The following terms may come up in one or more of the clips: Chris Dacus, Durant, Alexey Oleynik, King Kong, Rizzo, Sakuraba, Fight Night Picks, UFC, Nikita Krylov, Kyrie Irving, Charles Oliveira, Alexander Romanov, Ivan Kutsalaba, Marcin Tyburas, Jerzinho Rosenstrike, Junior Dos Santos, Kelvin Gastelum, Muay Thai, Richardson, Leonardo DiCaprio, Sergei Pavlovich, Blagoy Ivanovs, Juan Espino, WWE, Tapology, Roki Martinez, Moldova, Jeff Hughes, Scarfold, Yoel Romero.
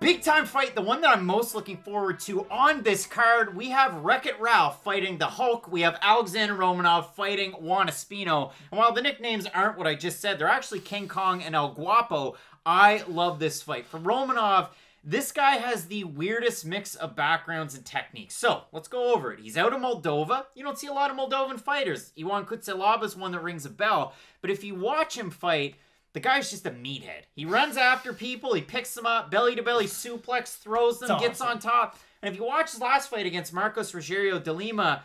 Big time fight, the one that I'm most looking forward to on this card. We have Wreck-It Ralph fighting the Hulk. We have Alexander Romanov fighting Juan Espino. And while the nicknames aren't what I just said, they're actually King Kong and El Guapo. I love this fight. For Romanov, this guy has the weirdest mix of backgrounds and techniques. So, let's go over it. He's out of Moldova. You don't see a lot of Moldovan fighters. Ivan Kutsalaba is one that rings a bell. But if you watch him fight, the guy's just a meathead. He runs after people, he picks them up, belly-to-belly suplex, throws them, gets on top. And if you watch his last fight against Marcos Rogério de Lima,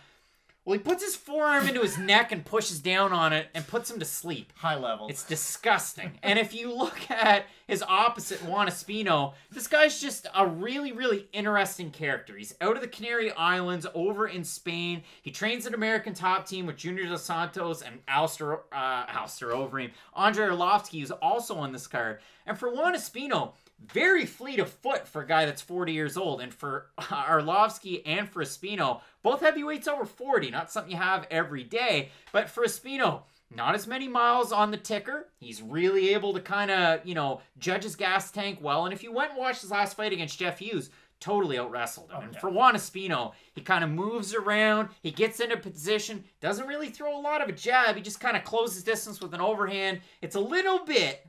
well, he puts his forearm into his neck and pushes down on it and puts him to sleep. High level. It's disgusting. And if you look at his opposite, Juan Espino, this guy's just a really, really interesting character. He's out of the Canary Islands, over in Spain. He trains an American top team with Junior Dos Santos and Alistair Overeem. Andrei Arlovski is also on this card. And for Juan Espino, very fleet of foot for a guy that's 40 years old. And for Arlovski and for Espino, both heavyweights over 40. Not something you have every day. But for Espino, not as many miles on the ticker. He's really able to kind of, you know, judge his gas tank well. And if you went and watched his last fight against Jeff Hughes, totally out-wrestled him. Oh, yeah. And for Juan Espino, he kind of moves around. He gets into position. Doesn't really throw a lot of a jab. He just kind of closes distance with an overhand. It's a little bit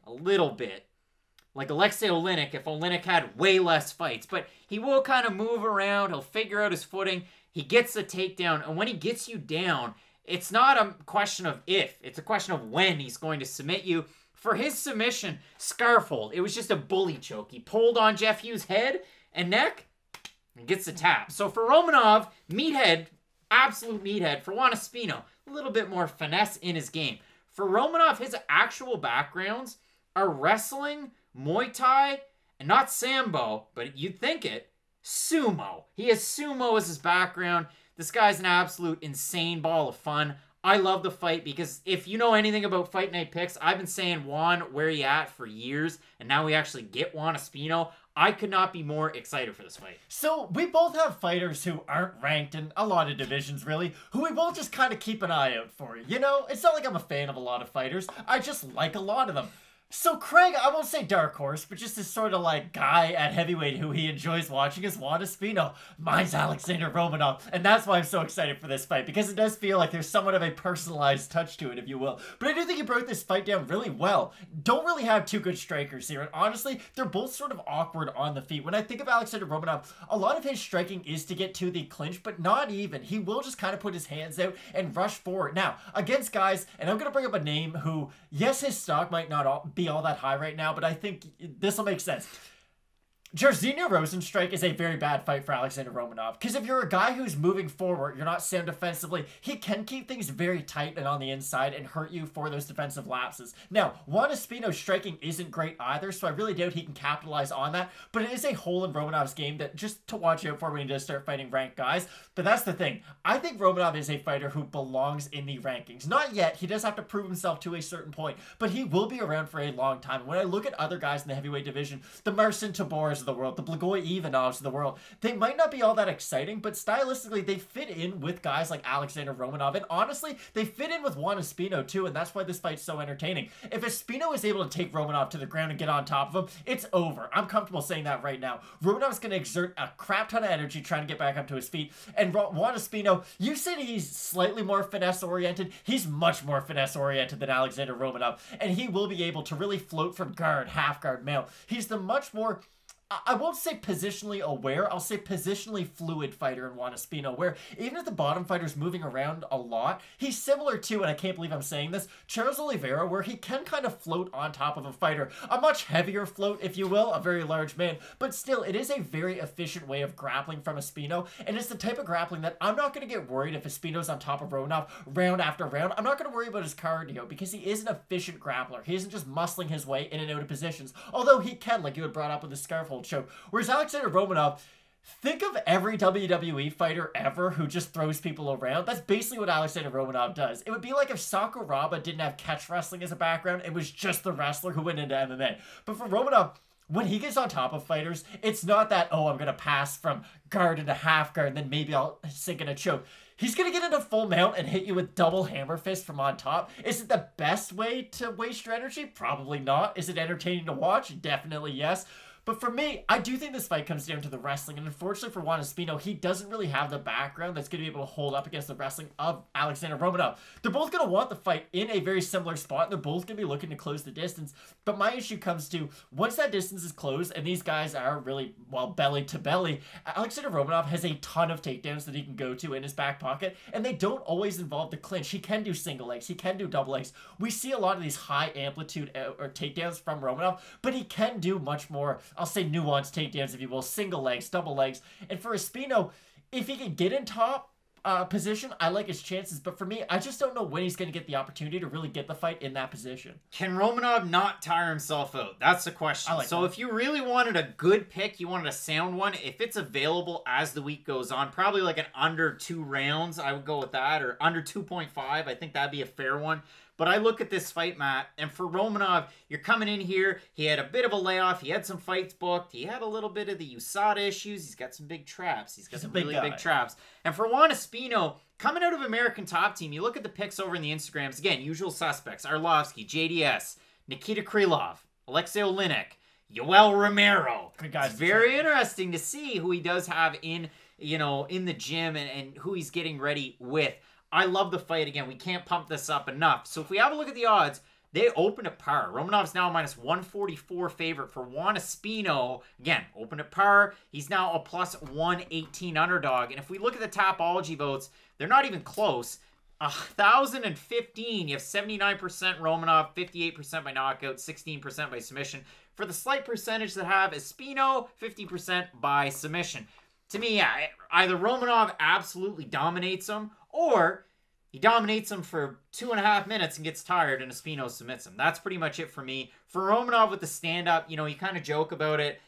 like Alexey Oleynik, if Oleynik had way less fights. But he will kind of move around. He'll figure out his footing. He gets the takedown. And when he gets you down, it's not a question of if. It's a question of when he's going to submit you. For his submission, Scarfold, it was just a bully choke. He pulled on Jeff Hughes' head and neck and gets the tap. So for Romanov, meathead, absolute meathead. For Juan Espino, a little bit more finesse in his game. For Romanov, his actual backgrounds are wrestling, Muay Thai, and not Sambo, but you'd think it, Sumo. He has Sumo as his background. This guy's an absolute insane ball of fun. I love the fight because if you know anything about Fight Night Picks, I've been saying Juan, where you at for years, and now we actually get Juan Espino. I could not be more excited for this fight. So, we both have fighters who aren't ranked in a lot of divisions, really, who we both just kind of keep an eye out for. You know, it's not like I'm a fan of a lot of fighters. I just like a lot of them. So Craig, I won't say dark horse, but just this sort of like guy at heavyweight who he enjoys watching is Juan Espino. Mine's Alexander Romanov, and that's why I'm so excited for this fight, because it does feel like there's somewhat of a personalized touch to it, if you will. But I do think he broke this fight down really well. Don't really have two good strikers here, and honestly, they're both sort of awkward on the feet. When I think of Alexander Romanov, a lot of his striking is to get to the clinch, but not even. He will just kind of put his hands out and rush forward. Now, against guys, and I'm going to bring up a name who, yes, his stock might not be all that high right now, but I think this will make sense. Jerzinho Rosenstrike is a very bad fight for Alexander Romanov, because if you're a guy who's moving forward, you're not sound defensively, he can keep things very tight and on the inside and hurt you for those defensive lapses. Now, Juan Espino's striking isn't great either, so I really doubt he can capitalize on that, but it is a hole in Romanov's game that just to watch out for when he does start fighting ranked guys. But that's the thing. I think Romanov is a fighter who belongs in the rankings. Not yet. He does have to prove himself to a certain point, but he will be around for a long time. When I look at other guys in the heavyweight division, the Marcin Tyburas of the world, the Blagoy Ivanovs of the world, they might not be all that exciting, but stylistically they fit in with guys like Alexander Romanov, and honestly, they fit in with Juan Espino too, and that's why this fight's so entertaining. If Espino is able to take Romanov to the ground and get on top of him, it's over. I'm comfortable saying that right now. Romanov's going to exert a crap ton of energy trying to get back up to his feet, and Juan Espino, you said he's slightly more finesse-oriented. He's much more finesse-oriented than Alexander Romanov, and he will be able to really float from guard, half guard, mount. He's the much more, I won't say positionally aware, I'll say positionally fluid fighter in Juan Espino, where even if the bottom fighter's moving around a lot, he's similar to, and I can't believe I'm saying this, Charles Oliveira, where he can kind of float on top of a fighter. A much heavier float, if you will, a very large man, but still, it is a very efficient way of grappling from Espino, and it's the type of grappling that I'm not going to get worried if Espino's on top of Romanov round after round. I'm not going to worry about his cardio, because he is an efficient grappler. He isn't just muscling his way in and out of positions, although he can, like you had brought up with the Scarfold choke. Whereas Alexander Romanov, think of every WWE fighter ever who just throws people around. That's basically what Alexander Romanov does. It would be like if Sakuraba didn't have catch wrestling as a background, it was just the wrestler who went into MMA. But for Romanov, when he gets on top of fighters, it's not that, oh, I'm going to pass from guard into half guard, and then maybe I'll sink in a choke. He's going to get into full mount and hit you with double hammer fist from on top. Is it the best way to waste your energy? Probably not. Is it entertaining to watch? Definitely yes. But for me, I do think this fight comes down to the wrestling. And unfortunately for Juan Espino, he doesn't really have the background that's going to be able to hold up against the wrestling of Alexander Romanov. They're both going to want the fight in a very similar spot. And they're both going to be looking to close the distance. But my issue comes to, once that distance is closed and these guys are really, well, belly to belly, Alexander Romanov has a ton of takedowns that he can go to in his back pocket. And they don't always involve the clinch. He can do single legs. He can do double legs. We see a lot of these high amplitude or takedowns from Romanov, but he can do much more, I'll say, nuanced takedowns, if you will, single legs, double legs. And for Espino, if he can get in top position, I like his chances. But for me, I just don't know when he's going to get the opportunity to really get the fight in that position. Can Romanov not tire himself out? That's the question. Like, so that, if you really wanted a good pick, you wanted a sound one, if it's available as the week goes on, probably like an under 2 rounds, I would go with that, or under 2.5. I think that'd be a fair one. But I look at this fight, Matt, and for Romanov, you're coming in here, he had a bit of a layoff, he had some fights booked, he had a little bit of the USADA issues, he's got some big traps, he's got some really big traps. And for Juan Espino, coming out of American Top Team, you look at the pics over in the Instagrams, again, usual suspects, Arlovski, JDS, Nikita Krylov, Alexey Oleynik, Yoel Romero. It's very interesting to see who he does have in, you know, in the gym and who he's getting ready with. I love the fight. Again, we can't pump this up enough. So if we have a look at the odds, they open at par. Romanov's now -144 favorite for Juan Espino. Again, open at par. He's now a +118 underdog. And if we look at the Tapology votes, they're not even close. 1,015, you have 79% Romanov, 58% by knockout, 16% by submission. For the slight percentage that have Espino, 50% by submission. To me, yeah, either Romanov absolutely dominates him, or he dominates him for 2.5 minutes and gets tired and Espino submits him. That's pretty much it for me. For Romanov with the stand-up, you know, you kind of joke about it.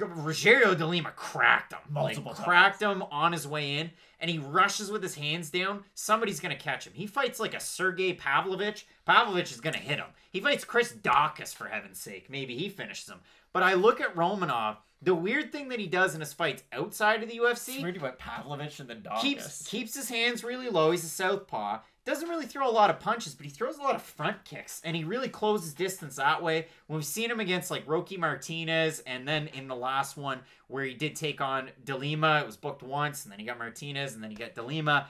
Rogério de Lima cracked him. Multiple times. Cracked him on his way in, and he rushes with his hands down. Somebody's going to catch him. He fights like a Sergei Pavlovich. Pavlovich is going to hit him. He fights Chris Dacus, for heaven's sake. Maybe he finishes him. But I look at Romanov, the weird thing that he does in his fights outside of the UFC. It's weird about Pavlovich and then Dacus. Keeps his hands really low. He's a southpaw. Doesn't really throw a lot of punches, but he throws a lot of front kicks, and he really closes distance that way. When we've seen him against, like, Roki Martinez, and then in the last one where he did take on De Lima, it was booked once, and then he got Martinez, and then he got De Lima.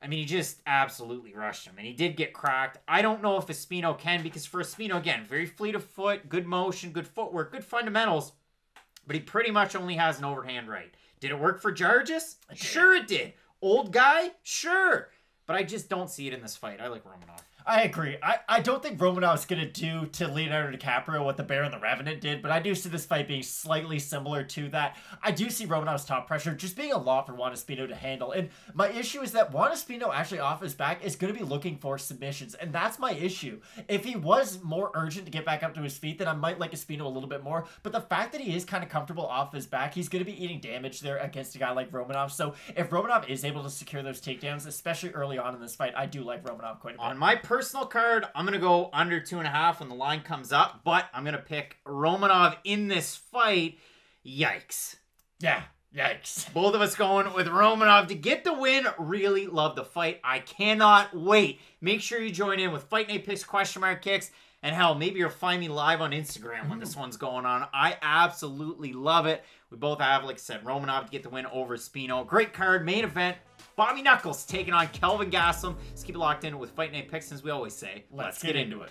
I mean, he just absolutely rushed him, and he did get cracked. I don't know if Espino can, because for Espino, again, very fleet of foot, good motion, good footwork, good fundamentals, but he pretty much only has an overhand right. Did it work for Jargis? Sure it did. Old guy? Sure. But I just don't see it in this fight. I like Romanov. I agree. I don't think Romanov's going to do to Leonardo DiCaprio what the Bear and the Revenant did, but I do see this fight being slightly similar to that. I do see Romanov's top pressure just being a lot for Juan Espino to handle, and my issue is that Juan Espino actually off his back is going to be looking for submissions, and that's my issue. If he was more urgent to get back up to his feet, then I might like Espino a little bit more, but the fact that he is kind of comfortable off his back, he's going to be eating damage there against a guy like Romanov, so if Romanov is able to secure those takedowns, especially early on in this fight, I do like Romanov quite a bit. On my personal card, I'm going to go under 2.5 when the line comes up, but I'm going to pick Romanov in this fight. Yikes. Yeah, yikes. Both of us going with Romanov to get the win. Really love the fight. I cannot wait. Make sure you join in with Fight Night Picks, #kicks, and hell, maybe you'll find me live on Instagram when this one's going on. I absolutely love it. We both have, like I said, Romanov to get the win over Espino. Great card, main event. Bobby Knuckles taking on Kelvin Gastelum. Let's keep it locked in with Fight Night Picks, as we always say. Let's get into it.